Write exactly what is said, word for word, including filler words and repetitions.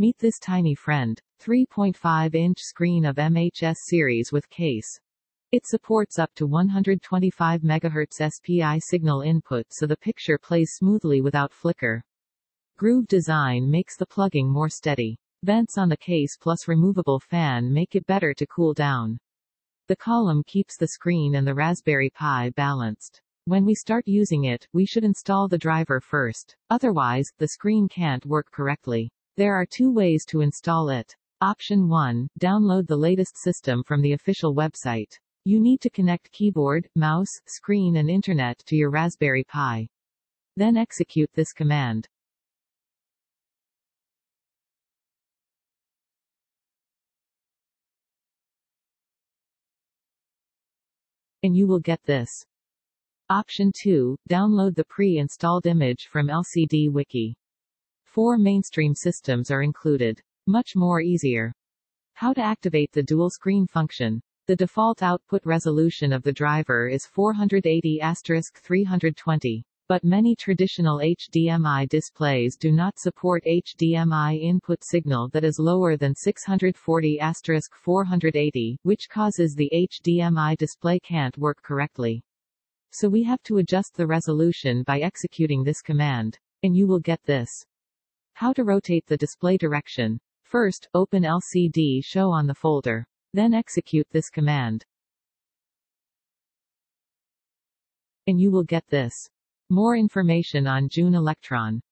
Meet this tiny friend. three point five inch screen of M H S series with case. It supports up to one hundred twenty-five megahertz S P I signal input, so the picture plays smoothly without flicker. Groove design makes the plugging more steady. Vents on the case plus removable fan make it better to cool down. The column keeps the screen and the Raspberry Pi balanced. When we start using it, we should install the driver first. Otherwise, the screen can't work correctly. There are two ways to install it. Option one. Download the latest system from the official website. You need to connect keyboard, mouse, screen and internet to your Raspberry Pi. Then execute this command. And you will get this. Option two. Download the pre-installed image from L C D Wiki. Four mainstream systems are included. Much more easier. How to activate the dual screen function. The default output resolution of the driver is four eighty by three twenty, but many traditional H D M I displays do not support H D M I input signal that is lower than six forty by four eighty, which causes the H D M I display can't work correctly. So we have to adjust the resolution by executing this command. And you will get this. How to rotate the display direction. First, open L C D Show on the folder. Then execute this command. And you will get this. More information on Jun-Electron.